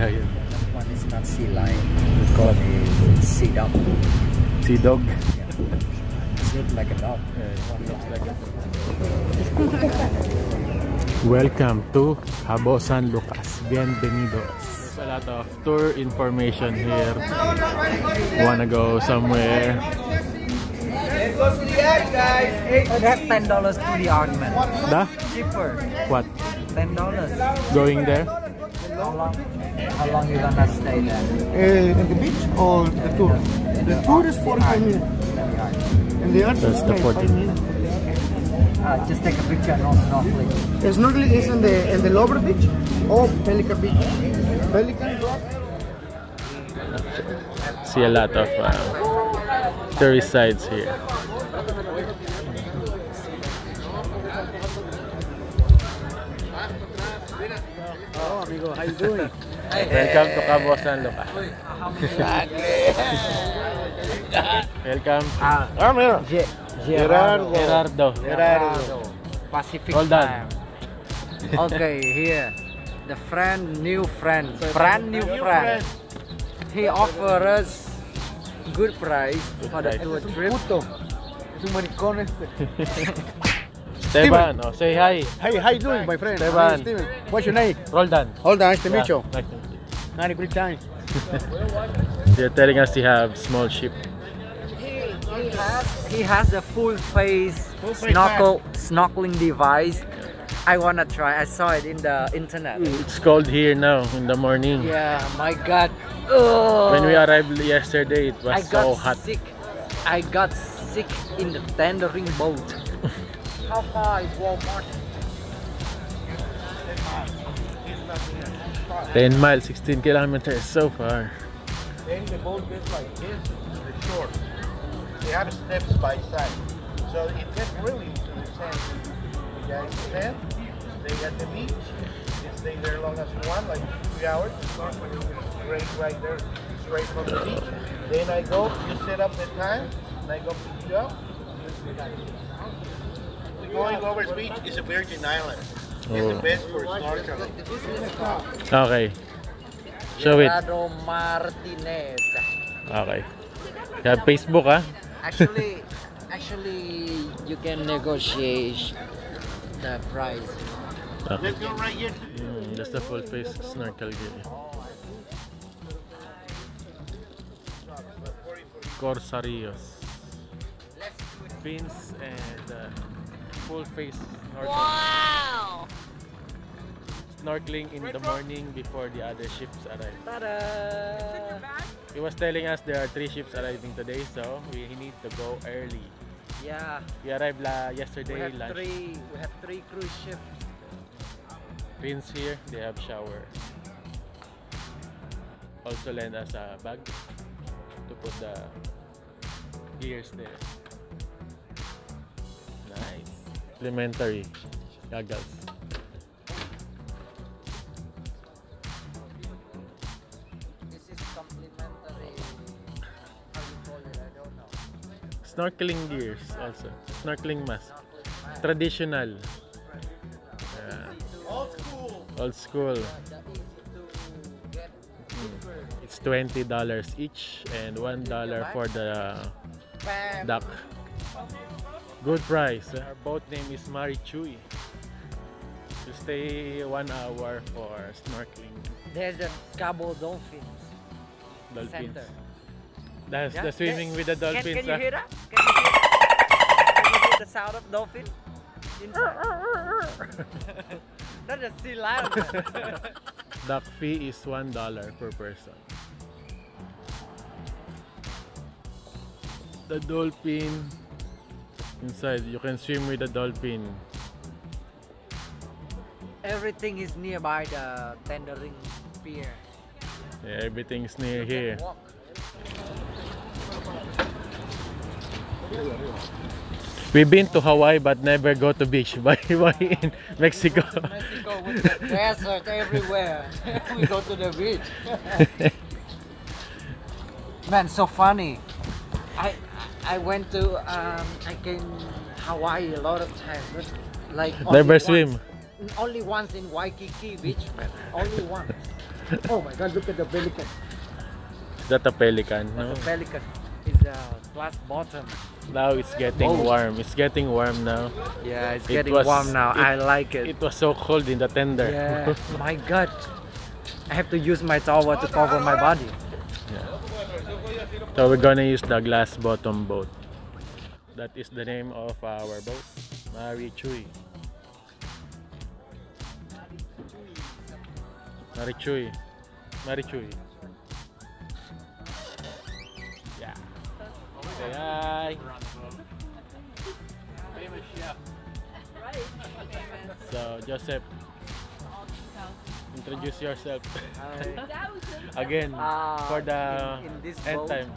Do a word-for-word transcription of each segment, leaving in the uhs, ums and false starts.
nila yun. One is not sea lion. We call it sea dog. Sea dog? Yeah. It looks like a dog. Yeah, it looks like a dog. Welcome to Cabo San Lucas. Bienvenidos. A lot of tour information here. Wanna go somewhere? That's ten dollars to the ornament. The? Cheaper. What? Ten dollars. Going there? How long? How long you gonna stay there? Uh, at the beach or the tour? The tour is forty-five minutes. And the art is forty-five minutes. Uh, just take a picture and no snorkeling. The snorkeling is in the, in the Lover's Beach or Pelican Beach. Pelican Rock. See a lot of uh, tourist sites here. Hello, amigo. How you doing? Welcome to Cabo San Lucas. Welcome. Ah, yeah. Gerardo. Gerardo. Gerardo. Pacific time. Okay, here. The friend, new friend. Brand new friend. He offered us good price for the tour trip. Steven, oh, say hi. Hey, how you doing, my friend? Steven. Steven. What's your name? Roldan. Roldan, nice to meet you. Nice to meet you. Had a good time. They're telling us they have small ship. He has, he has a full face, full face snorkel pack. snorkeling device. I wanna try. I saw it in the internet. It's cold here now in the morning. Yeah, my God. Ugh. When we arrived yesterday, it was I got so hot. Sick. I got sick in the tendering boat. How far is Walmart? Ten miles, sixteen kilometers so far. Then the boat gets like this to the shore. They have steps by side, so it gets really into the sand. You guys stand, stay at the beach, you stay there as long as you want, like three hours. Straight right there, straight from the beach. Then I go, you set up the time, and I go pick you up. Going Lover's Beach is a virgin island. Oh. It's the best for snorkeling. Okay. Show it. Eduardo Martinez. Okay. You have Facebook, huh? Actually, actually, you can negotiate the price. Okay. Let's go right here. Mm, that's the full face snorkel gear. Corsarios. Fins and uh, full face snorkeling. Wow! Snorkeling in the morning before the other ships arrive. Ta-da! He was telling us there are three ships arriving today, so we need to go early. Yeah. We arrived la yesterday. We have lunch. three. We have three cruise ships. Pins here. They have shower. Also lend us a bag to put the gears there. Nice. Complimentary goggles. Snorkeling gears also, snorkeling mask, traditional, yeah. Old school. Old school. Mm. It's twenty dollars each and one dollar for the duck. Good price. Eh? Our boat name is Marichuy. You stay one hour for snorkeling. There's the Cabo Dolphins. Dolphins. Center. That's yeah, the swimming with the dolphins. Can, can you hear that? Can you hear, can you hear the sound of dolphin? That's a sea lion. Duck fee is one dollar per person. The dolphin inside. You can swim with the dolphin. Everything is nearby the tendering pier. Yeah, everything is near here. Walk. We've been to Hawaii but never go to beach. Why in Mexico? Mexico with the desert everywhere. We go to the beach. Man, so funny. I I went to um, I came Hawaii a lot of times, but like never swim. Only once in Waikiki Beach, man. Only once. Oh my god, look at the pelican. Is that a pelican? No? The pelican is a glass bottom. Now it's getting Most. warm. It's getting warm now. Yeah, it's it getting was, warm now. It, I like it. It was so cold in the tender. Yeah. My god. I have to use my towel to cover my body. Yeah. So we're gonna use the glass bottom boat. That is the name of our boat. Marichuy. Marichuy. Marichuy. Yeah. Say hi. Famous chef. So Joseph, introduce yourself again uh, for the in, in this end boat, time.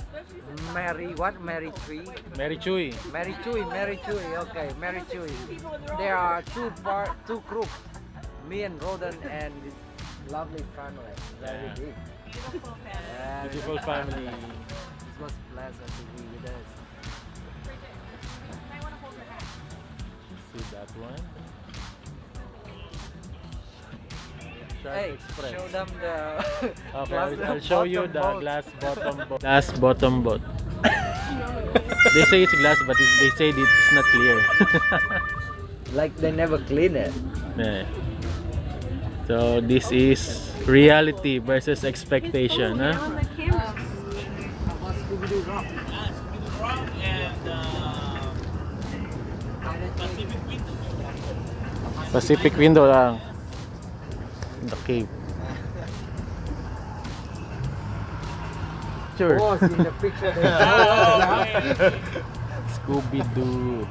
Mary, what? Marichuy? Marichuy. Marichuy, Marichuy. Okay, Marichuy. There are two part, two groups. Me and Rodan and this lovely family. Very yeah. big. Beautiful family. Beautiful family. It was a pleasure to be with us. I want to hold your hand. See that one? Hey, show them the okay, I'll show you the boat. glass bottom boat. Glass bottom boat. They say it's glass, but it, they say it's not clear. Like they never clean it. Yeah. So this is reality versus expectation, huh? On the camera. Scooby-Doo Rock. Yeah, Scooby-Doo Rock and uh, Pacific Window. Pacific Window lang. The cave. Sure. Oh, see the picture. Scooby-Doo.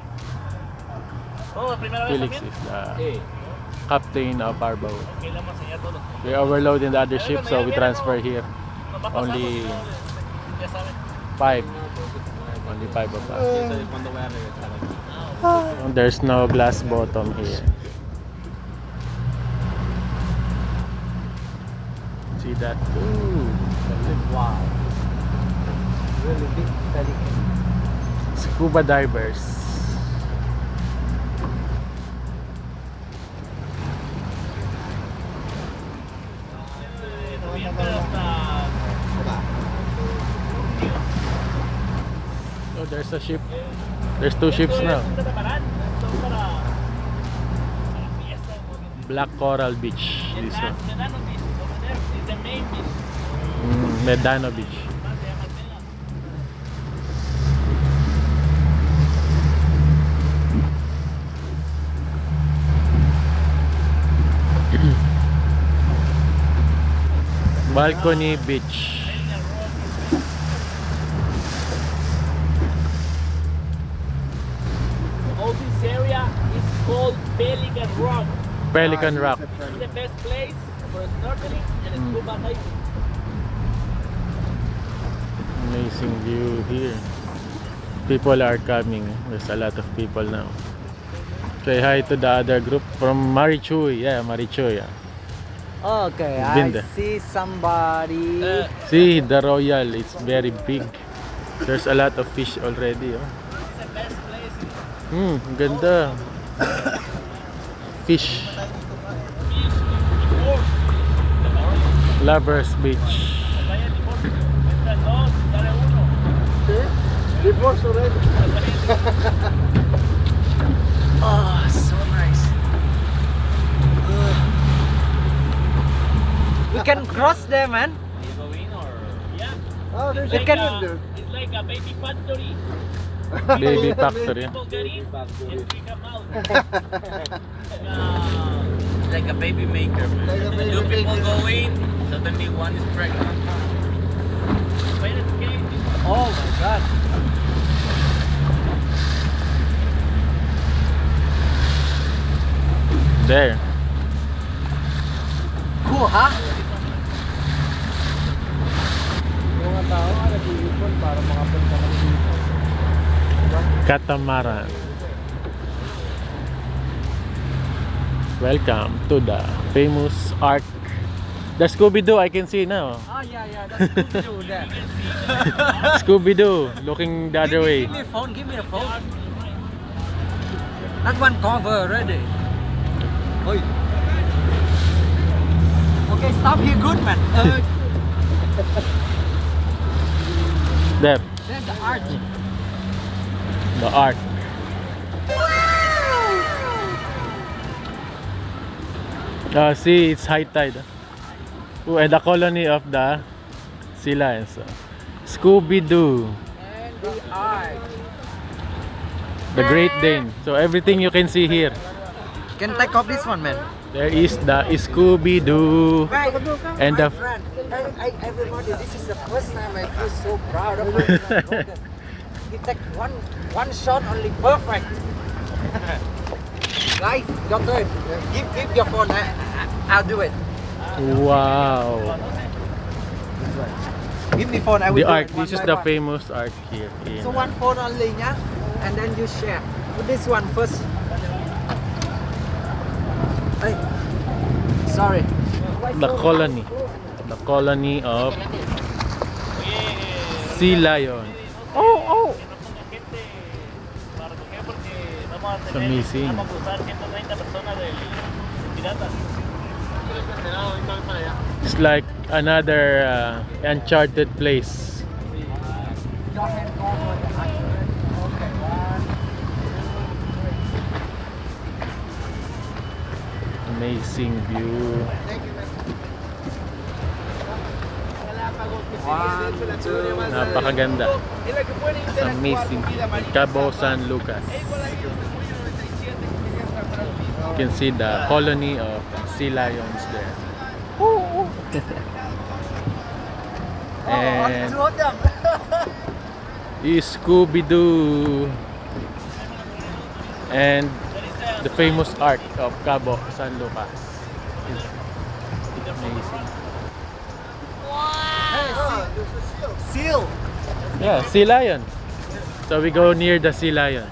Oh, Felix is the captain of our boat. We overload in the other ship, so we transfer here. Only five. Only five of us. There's no glass bottom here. See that? Ooh, wow! Really big pelican. Scuba divers. Oh, there's a ship. There's two ships now. Black Coral Beach. This one. Medano Beach. Balcony Beach. All this area is called Pelican Rock. Pelican Rock. It's the best place for snorkeling and scuba diving. Amazing view here. People are coming. There's a lot of people now. Say hi to the other group from Marichuy. Yeah, Marichuy. Yeah. Okay, I see somebody. Uh, see the Royal. It's very big. There's a lot of fish already. Oh. It's the best place. Hmm, ganda. Fish. Lover's Beach. Divorce already. Oh, so nice. Uh. We can cross there, man. Or... Yeah. Oh, there's like can... a, it's like a baby factory. Baby factory. People get in and pick them out. It's like a baby maker. Like a baby Two baby people maker. go in, suddenly one is pregnant. When it's came, it's... Oh my god. There. Cool, huh? Catamaran. Welcome to the famous arc. The Scooby-Doo I can see now. Oh yeah, yeah, that's Scooby-Doo there. Scooby-Doo looking the other give me, way. Give me a phone, give me a phone. That one cover already. Oi. Okay, stop here, good man. Uh, there. There's the art. The art. Uh, see, it's high tide. Ooh, and the colony of the sila. So, Scooby-Doo. And the art. The Great Dane. So everything you can see here. Can I copy this one, man? There is the Scooby-Doo and the... Friend, I, I, everybody, this is the first time I feel so proud of you. You take one, one shot only, perfect. Guys, your turn. Give, give your phone, I, I'll do it. Wow. Give me phone, I will the do arc, it. This is the one. Famous arc here. So one phone only, yeah? And then you share. Put this one first. Hey. Sorry. The colony. The colony of sea lion. Oh, oh! It's amazing. It's like another uh, uncharted place. Amazing view. Wow. Napakaganda. It's amazing. Cabo San Lucas. You can see the colony of sea lions there. And Scooby-Doo. And the famous art of Cabo San Lucas. It's amazing. Wow! Hey, seal. seal! Yeah, sea lion. So we go near the sea lions.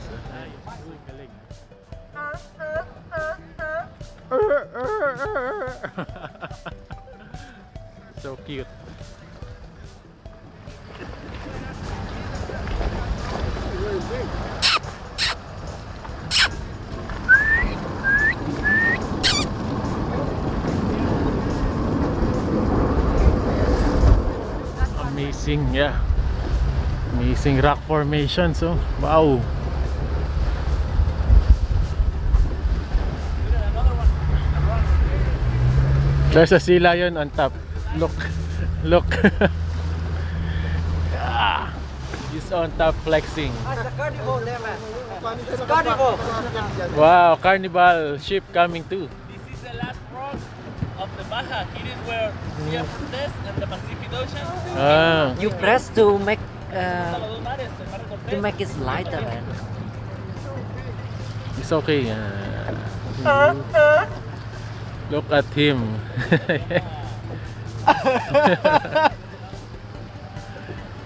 So cute. Amazing, yeah. Amazing rock formation, so wow. There's a sea lion on top. Look, look. Yeah. He's on top flexing. It's a carnival there, man. It's carnival. Wow, carnival ship coming too. This is the last frog of the Baja. It is where Star Princess and the Pacific Ocean. Ah. You press to make uh, to make it lighter, man. It's okay. Uh, Look at him.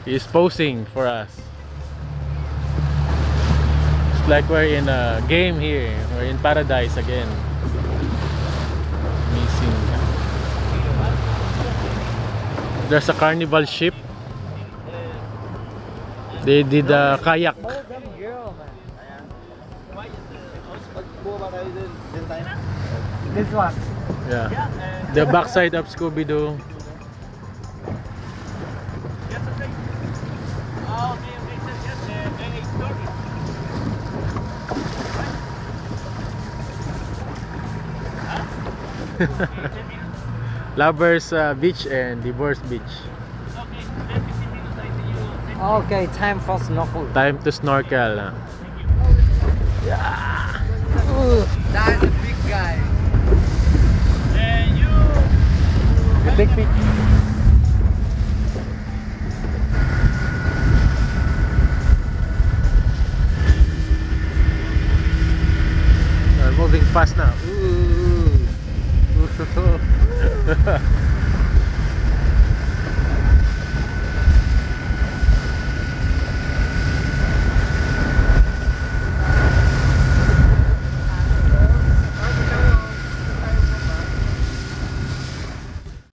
He's posing for us. It's like we're in a game here. We're in paradise again. Amazing. There's a carnival ship. They did a kayak. This one. Yeah. The backside of Scooby-Doo. Lover's uh, Beach and Divorce Beach. Okay, time for snorkel. Time to snorkel. Huh? Yeah. Ooh, that's a big guy. And you. A big big. We're moving fast now. Ooh.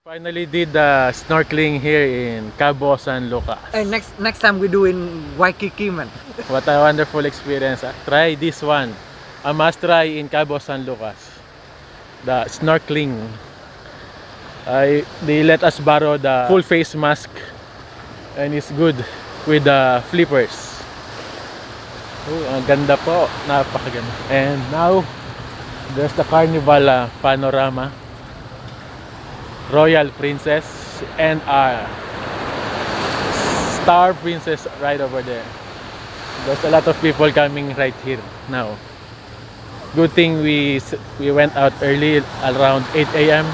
Finally did the snorkeling here in Cabo San Lucas. Hey, next next time we do in Waikiki, man. What a wonderful experience. Huh? Try this one. I must try in Cabo San Lucas. The snorkeling I they let us borrow the full face mask, and it's good with the flippers. Oh, ang ganda po, napakaganda. And now there's the Carnival uh, panorama, Royal Princess, and uh, Star Princess right over there. There's a lot of people coming right here now. Good thing we we went out early, around eight A M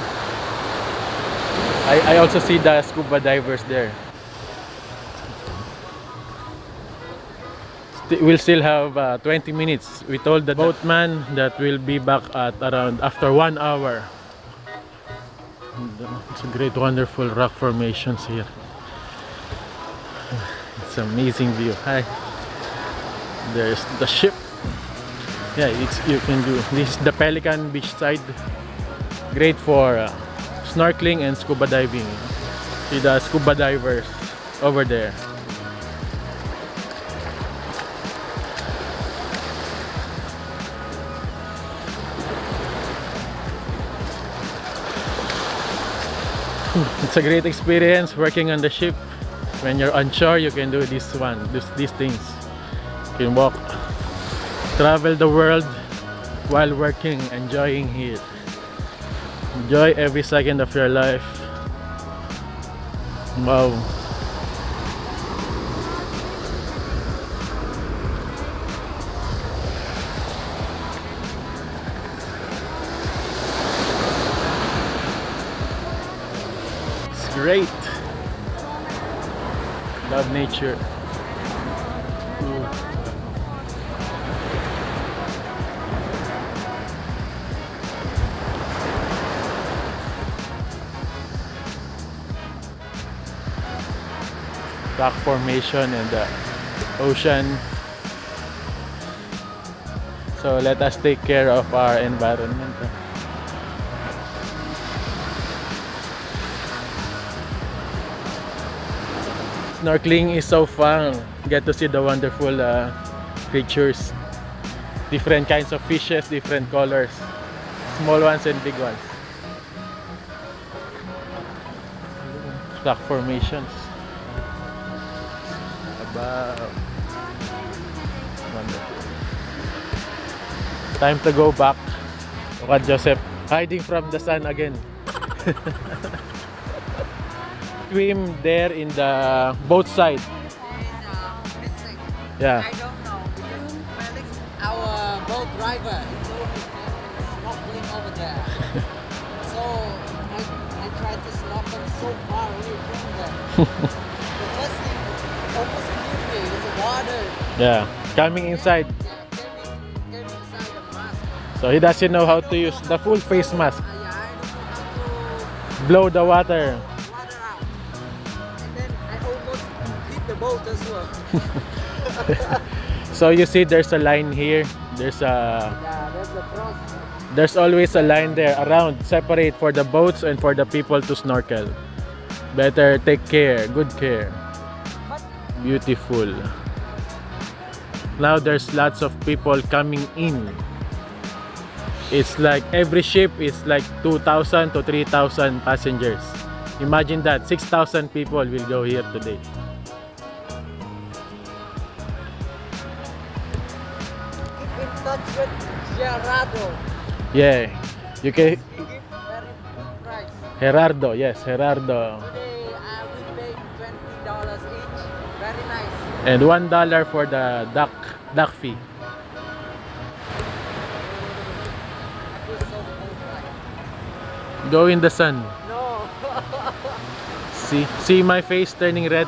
I, I also see the scuba divers there. St we'll still have uh, twenty minutes. We told the boatman that we'll be back at around after one hour. And, uh, it's a great, wonderful rock formations here. It's an amazing view. Hi. There's the ship. Yeah, it's, you can do this is the Pelican Beach side. Great for uh, snorkeling and scuba diving. See the scuba divers over there. It's a great experience working on the ship. When you're on shore, you can do this one, this, these things. You can walk. Travel the world while working, enjoying here. Enjoy every second of your life. Wow. It's great. Love nature. Ooh. Rock formation and the ocean. So let us take care of our environment. Snorkeling is so fun. Get to see the wonderful uh, creatures. Different kinds of fishes, different colors. Small ones and big ones. Rock formations. Wow. Wonderful. Time to go back. Look at Joseph hiding from the sun again. Swim there in the boat side. Yeah. I don't know because Felix, our boat driver, told me snorkeling over there. So I, I tried to snorkel so far away from there. Yeah, coming inside. So he doesn't know how to use the full face mask. Blow the water. And then I almost hit the boat as well. So you see, there's a line here. There's a. There's always a line there around, separate for the boats and for the people to snorkel. Better take care, good care. Beautiful. Now there's lots of people coming in. It's like every ship is like two thousand to three thousand passengers. Imagine that, six thousand people will go here today. Keep in touch with Gerardo. Yeah, you can. Gerardo, yes, Gerardo. Today I will pay twenty dollars each. Very nice. And one dollar for the duck duck fee. Go in the sun. No. see, see my face turning red.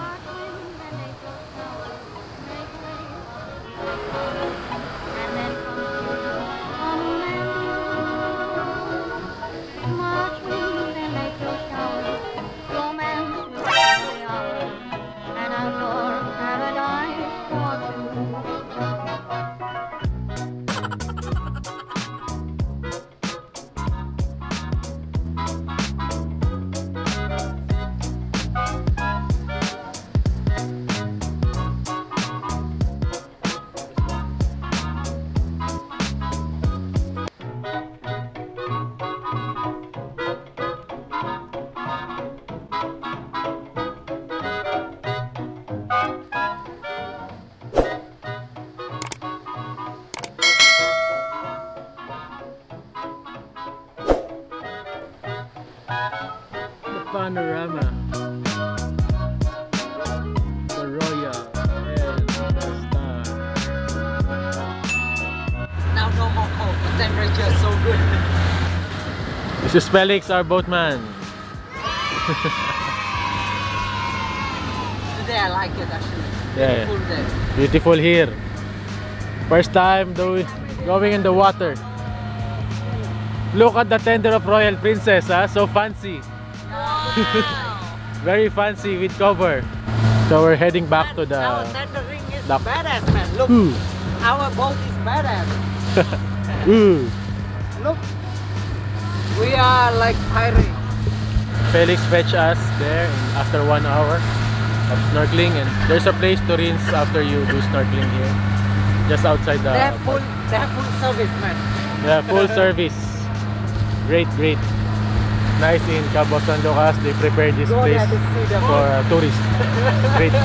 This is Felix, our boatman. Today I like it actually. Yeah. Beautiful day. Beautiful here. First time though going in the water. Look at the tender of Royal Princess, huh? So fancy. Wow. Very fancy with cover. So we're heading back man, to the... Our tendering is dock. Badass, man. Look. Ooh. Our boat is badass. Ooh. Look. We are like pirates. Felix fetched us there after one hour of snorkeling, and there's a place to rinse after you do snorkeling here. Just outside the... They have full, they have full service, man. Yeah, full service. Great, great. Nice in Cabo San Lucas, they prepare this Go place for uh, tourists. Great.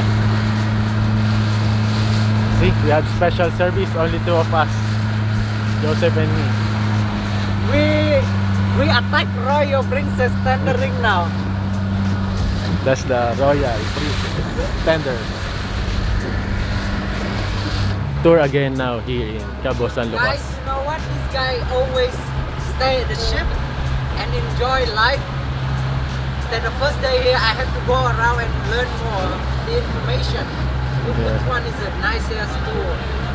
See, we have special service, only two of us. Joseph and me. We we attack Royal Princess tender ring now. That's the Royal Princess tender. Tour again now here in Cabo San Lucas. Guys, you know what? This guy always stay in the ship and enjoy life. Then the first day here I had to go around and learn more the information. Which yeah. one is the nicest tour?